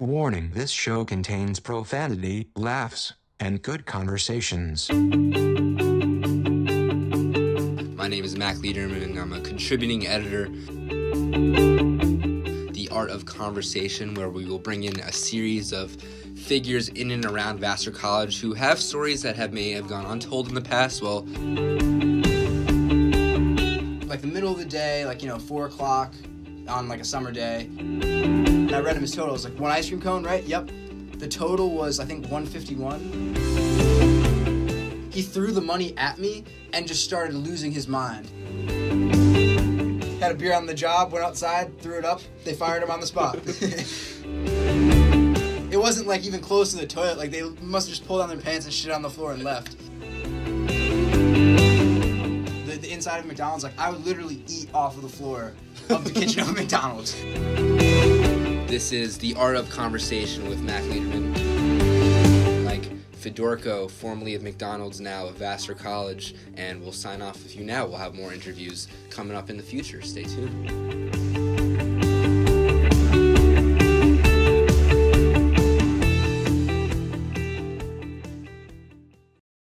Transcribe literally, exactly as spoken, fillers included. Warning: this show contains profanity, laughs, and good conversations. My name is Mack Liederman. I'm a contributing editor. The Art of Conversation, where we will bring in a series of figures in and around Vassar College who have stories that have may have gone untold in the past. Well, like the middle of the day, like, you know, four o'clock on like a summer day. And I read him his total. It was like one ice cream cone, right? Yep. The total was, I think, one fifty-one. He threw the money at me and just started losing his mind. Had a beer on the job, went outside, threw it up. They fired him on the spot. It wasn't like even close to the toilet. Like, they must have just pulled down their pants and shit on the floor and left. The, the inside of McDonald's, like, I would literally eat off of the floor of the kitchen of McDonald's. This is The Art of Conversation with Mac Liederman. Mike Fedorko, formerly of McDonald's, now of Vassar College, and we'll sign off with you now. We'll have more interviews coming up in the future. Stay tuned.